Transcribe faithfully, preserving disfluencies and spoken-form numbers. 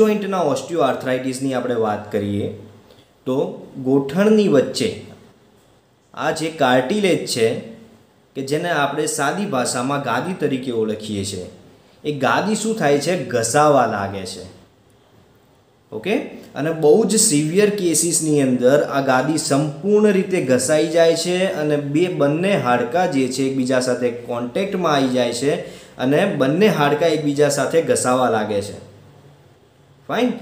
જોઈન્ટના ઓસ્ટિયોઆર્થરાઇટિસની આપણે વાત કરીએ તો ગોઠણની વચ્ચે આ જે કાર્ટિલેજ છે કે જેને આપણે સાદી ભાષામાં ગાદી તરીકે ઓળખીએ છીએ એ ગાદી શું થાય છે ઘસાવા લાગે છે ઓકે અને બહુ જ સિવિયર કેસીસની અંદર આ ગાદી સંપૂર્ણ રીતે ઘસાઈ જાય છે અને બે બંને હાડકાં જે છે એકબીજા સાથે કોન્ટેક્ટમાં આવી જાય છે અને બંને હાડકાં એકબીજા સાથે ઘસાવા લાગે છે ફાઇન।